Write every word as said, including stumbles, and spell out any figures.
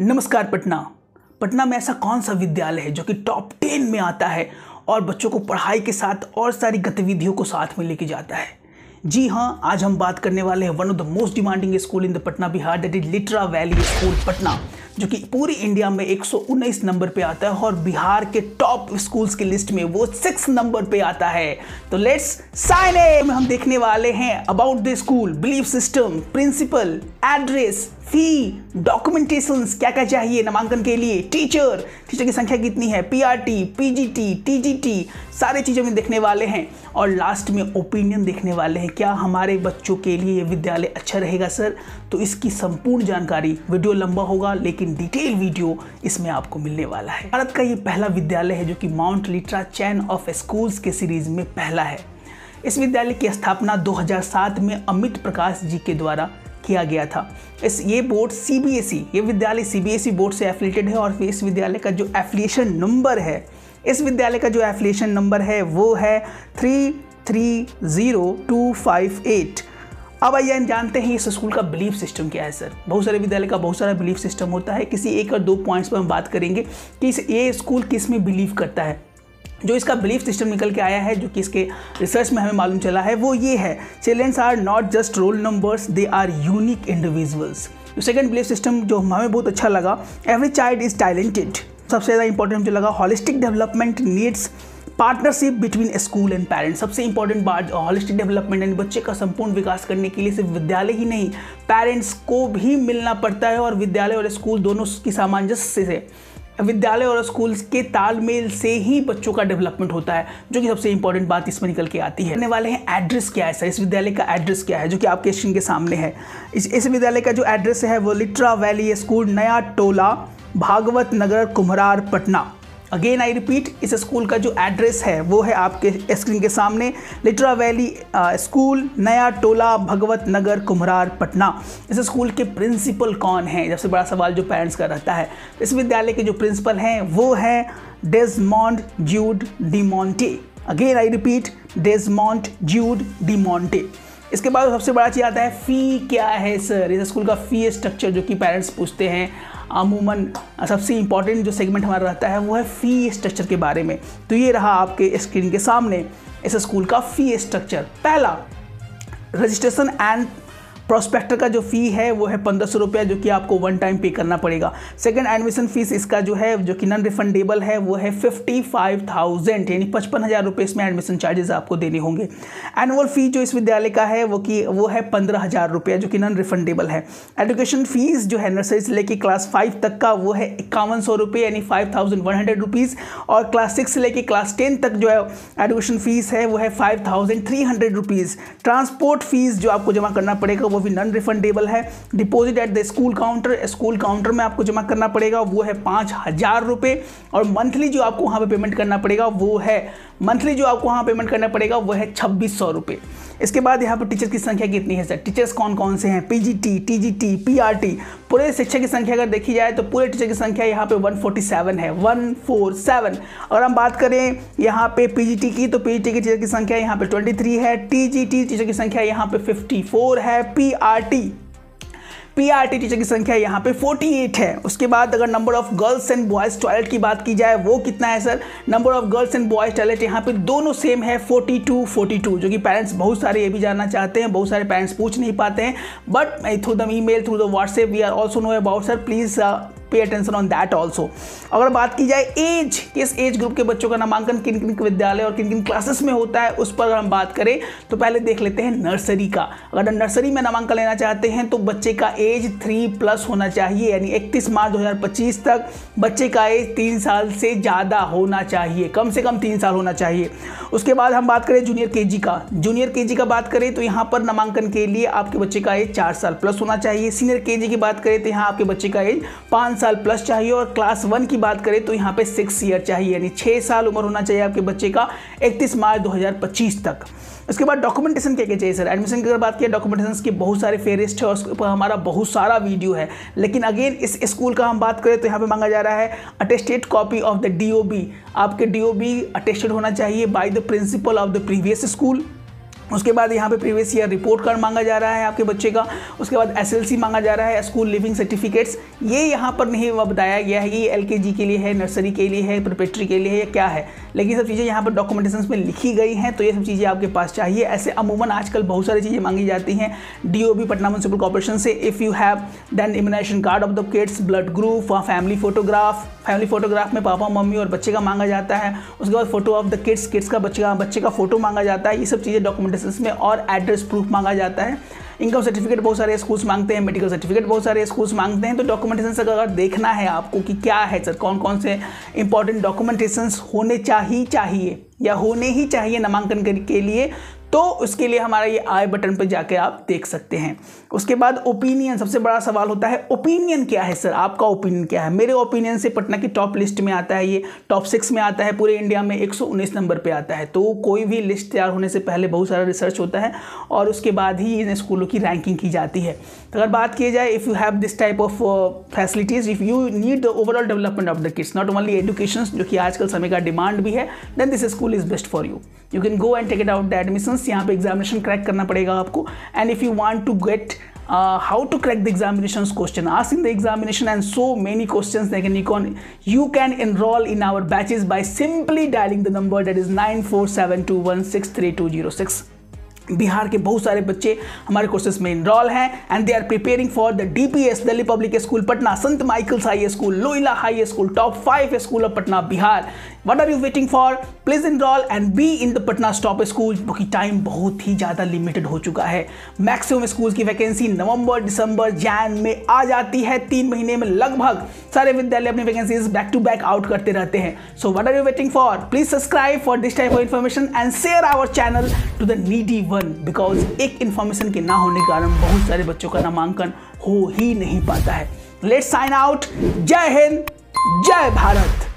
नमस्कार पटना। पटना में ऐसा कौन सा विद्यालय है जो कि टॉप टेन में आता है और बच्चों को पढ़ाई के साथ और सारी गतिविधियों को साथ में लेके जाता है? जी हाँ, आज हम बात करने वाले हैं one of the most demanding school in the Patna Bihar, that is Litera Valley School Patna, जो कि पूरी इंडिया में एक सौ उन्नीस नंबर पे आता है और बिहार के टॉप स्कूल्स की लिस्ट में वो सिक्स नंबर पे आता है। तो लेट्स साइन इन। हम देखने वाले हैं about the school, belief system, principal, address, fee, documentation, क्या क्या चाहिए नामांकन के लिए, टीचर टीचर की संख्या कितनी है, पीआरटी, पीजीटी, टीजीटी, सारे चीज़ें हम देखने वाले हैं। और लास्ट में ओपिनियन देखने वाले हैं, क्या हमारे बच्चों के लिए ये विद्यालय अच्छा रहेगा सर? तो इसकी संपूर्ण जानकारी, वीडियो लंबा होगा लेकिन डिटेल वीडियो इसमें आपको मिलने वाला है। भारत का ये पहला विद्यालय है जो कि Mount Litera chain of schools के सीरीज में पहला है। इस विद्यालय की स्थापना दो हज़ार सात में अमित प्रकाश जी के द्वारा किया गया था। इस ये बोर्ड सीबीएसई, ये विद्यालय सीबीएसई बोर्ड से एफिलेटेड है और इस विद्यालय का जो एफिलिएशन नंबर है इस विद्यालय का जो एफिलिएशन नंबर है वो है three three zero two five eight. अब आइए जानते हैं इस स्कूल का बिलीफ सिस्टम क्या है सर। बहुत सारे विद्यालय का बहुत सारा बिलीफ सिस्टम होता है। किसी एक और दो पॉइंट्स पर हम बात करेंगे कि इस ये स्कूल किस में बिलीव करता है। जो इसका बिलीफ सिस्टम निकल के आया है, जो कि इसके रिसर्च में हमें मालूम चला है, वो ये है, childrens are not just roll numbers, they are unique individuals. जो सेकंड बिलीफ सिस्टम जो हमें बहुत अच्छा लगा, एवरी चाइल्ड इज टैलेंटेड। सबसे ज़्यादा इंपॉर्टेंट जो लगा, holistic development needs partnership between school and parents. सबसे इंपॉर्टेंट बात, हॉलिस्टिक डेवलपमेंट एंड बच्चे का संपूर्ण विकास करने के लिए सिर्फ विद्यालय ही नहीं, पेरेंट्स को भी मिलना पड़ता है। और विद्यालय और स्कूल दोनों की सामंजस्य से, विद्यालय और स्कूल्स के तालमेल से ही बच्चों का डेवलपमेंट होता है, जो कि सबसे इंपॉर्टेंट बात इसमें निकल के आती है। आने वाले हैं एड्रेस क्या है सर, इस विद्यालय का एड्रेस क्या है, जो कि आपके स्क्रीन के सामने है। इस इस विद्यालय का जो एड्रेस है वो Litera Valley School, Naya Tola, Bhagwat Nagar, Kumhrar, Patna. Again I repeat, इस स्कूल का जो एड्रेस है वो है आपके स्क्रीन के सामने, लिटरा वैली स्कूल, नया टोला, भगवत नगर, कुम्हरार, पटना। इस स्कूल के प्रिंसिपल कौन हैं, सबसे बड़ा सवाल जो पेरेंट्स का रहता है। इस विद्यालय के जो प्रिंसिपल हैं वो हैं Desmond Jude De Monte. Again I repeat, Desmond Jude De Monte. इसके बाद सबसे बड़ा चीज़ आता है, फ़ी क्या है सर। इस स्कूल का फ़ी स्ट्रक्चर जो कि पेरेंट्स पूछते हैं अमूमन, सबसे इंपॉर्टेंट जो सेगमेंट हमारा रहता है वो है फ़ी स्ट्रक्चर के बारे में। तो ये रहा आपके स्क्रीन के सामने इस स्कूल का फ़ी स्ट्रक्चर। पहला, रजिस्ट्रेशन एंड प्रोस्पेक्टर का जो फ़ी है वो है पंद्रह सौ रुपया, जो कि आपको वन टाइम पे करना पड़ेगा। सेकंड, एडमिशन फीस इसका जो है, जो कि नॉन रिफंडेबल है, वो है फिफ्टी फाइव थाउजेंड, यानी पचपन हज़ार रुपये इसमें एडमिशन चार्जेस आपको देने होंगे। एनुअल फ़ी जो इस विद्यालय का है वो कि वो है पंद्रह हज़ार रुपया, जो कि नॉन रिफंडेबल है। एजुकेशन फीस जो है नर्सरी से लेकर क्लास फाइव तक का वो है इक्यावन सौ रुपये, यानी five thousand one hundred rupees. और क्लास सिक्स से लेकर क्लास टेन तक जो है एडमिशन फीस है वो है five thousand three hundred rupees. Transport fees जो आपको जमा करना पड़ेगा वो भी नॉन रिफंडेबल है। Deposit at the school counter, school counter में आपको जमा करना पड़ेगा, वो है पाँच हज़ार रुपये। और मंथली जो आपको वहाँ पे पेमेंट करना पड़ेगा वो है मंथली जो आपको वहाँ पेमेंट करना पड़ेगा वो है छब्बीस सौ रुपये। इसके बाद यहाँ पर टीचर की संख्या कितनी है सर, टीचर्स कौन कौन से हैं, पीजीटी, टीजीटी, पीआरटी। पूरे शिक्षक की संख्या अगर देखी जाए तो पूरे टीचर की संख्या यहाँ पे एक सौ सैंतालीस है, एक सौ सैंतालीस। और हम बात करें यहाँ पे पीजीटी की, तो पीजीटी के टीचर की संख्या यहाँ पे तेईस है, टीजीटी टीचर की संख्या यहाँ पे चौवन है, पीआरटी पीआरटी टीचर की संख्या यहाँ पे अड़तालीस है। उसके बाद अगर number of girls and boys toilet की बात की जाए वो कितना है sir, number of girls and boys toilet यहाँ पे दोनों सेम है, बयालीस बयालीस, जो कि पेरेंट्स बहुत सारे ये भी जानना चाहते हैं, बहुत सारे पेरेंट्स पूछ नहीं पाते हैं, but through the email, through the WhatsApp we are also know about sir, please pay attention on that also. अगर बात की जाए एज, किस एज ग्रुप के बच्चों का नामांकन किन किन विद्यालय और किन किन क्लासेस में होता है, उस पर अगर हम बात करें तो पहले देख लेते हैं नर्सरी का। अगर नर्सरी में नामांकन लेना चाहते हैं तो बच्चे का एज थ्री प्लस होना चाहिए, यानी इकतीस मार्च दो हज़ार पच्चीस तक बच्चे का एज तीन साल से ज़्यादा होना चाहिए, कम से कम तीन साल होना चाहिए। उसके बाद हम बात करें जूनियर के जी का, जूनियर के जी का बात करें तो यहाँ पर नामांकन के लिए आपके बच्चे का एज चार साल प्लस होना चाहिए। सीनियर के जी की बात करें तो यहाँ आपके बच्चे का एज पाँच साल प्लस चाहिए। और क्लास वन की बात करें तो यहाँ पे सिक्स ईयर चाहिए, यानी छः साल उम्र होना चाहिए आपके बच्चे का इकतीस मार्च दो हज़ार पच्चीस तक। उसके बाद डॉक्यूमेंटेशन क्या क्या चाहिए सर, एडमिशन की अगर बात किया डॉक्यूमेंटेशन के बहुत सारे फेरिस्ट है और उसके ऊपर हमारा बहुत सारा वीडियो है, लेकिन अगेन इस स्कूल का हम बात करें तो यहाँ पे मांगा जा रहा है attested copy of the D O B, आपके डी ओ बी अटेस्टेड होना चाहिए by the principal of the previous school. उसके बाद यहाँ पे प्रीवियस ईयर रिपोर्ट कार्ड मांगा जा रहा है आपके बच्चे का, उसके बाद एसएलसी मांगा जा रहा है, स्कूल लिविंग सर्टिफिकेट्स। ये यहाँ पर नहीं बताया गया है कि ये एलकेजी के लिए है, नर्सरी के लिए है, प्रिपेटरी के लिए है या क्या है, लेकिन सब चीज़ें यहाँ पर डॉक्यूमेंटेशन में लिखी गई हैं, तो ये सब चीज़ें आपके पास चाहिए। ऐसे अमूमन आजकल बहुत सारी चीज़ें मांगी जाती हैं D O B Patna municipal corporation से। If you have done immunization card of the kids, blood group, family photograph, family photograph में पापा मम्मी और बच्चे का मांगा जाता है, उसके बाद photo of the kids, kids का बच्चे का बच्चे का फोटो मांगा जाता है, ये सब चीज़ें डॉक्यूमेंटेशन में। और एड्रेस प्रूफ मांगा जाता है, इनकम सर्टिफिकेट बहुत सारे स्कूल्स मांगते हैं, मेडिकल सर्टिफिकेट बहुत सारे स्कूल्स मांगते हैं। तो डॉक्यूमेंटेशन अगर देखना है आपको कि क्या है सर, कौन कौन से इंपॉर्टेंट डॉक्यूमेंटेशन होने चाहिए चाहिए या होने ही चाहिए नामांकन के लिए, तो उसके लिए हमारा ये आई बटन पर जाकर आप देख सकते हैं। उसके बाद ओपिनियन, सबसे बड़ा सवाल होता है ओपिनियन क्या है सर, आपका ओपिनियन क्या है। मेरे ओपिनियन से पटना की टॉप लिस्ट में आता है, ये टॉप सिक्स में आता है, पूरे इंडिया में एक सौ उन्नीस नंबर पे आता है। तो कोई भी लिस्ट तैयार होने से पहले बहुत सारा रिसर्च होता है और उसके बाद ही इन स्कूलों की रैंकिंग की जाती है। तो अगर बात की जाए, if you have this type of facilities, if you need the overall development of the kids, not only education, जो कि आजकल समय का डिमांड भी है, then this school is best for you, you can go and take it out the admission. यहाँ पे examination crack करना पड़ेगा आपको। And if you want to get how to crack the examination question, ask in the examination and so many question they can you you can enrol in our batches by simply dialing the number that is nine four seven two one six three two zero six. Bihar के बहुत सारे बच्चे हमारे courses में enrol हैं and they are preparing for the DPS, Delhi Public School Patna, Sant Michael's High School, Loyola High School, top five school of Patna Bihar. What are you waiting for, please enrol and be in the Patna top school, क्योंकि time बहुत ही ज़्यादा limited हो चुका है। Maximum school की vacancy November, December, Jan में आ जाती है। तीन महीने में लगभग सारे विद्यालय अपनी vacancies back to back out करते रहते हैं। So what are you waiting for, please subscribe for this type of information and share our channel to the needy one, because एक इन्फॉर्मेशन के ना होने के कारण बहुत सारे बच्चों का नामांकन हो ही नहीं पाता है। Let's sign out. जय हिंद, जय भारत।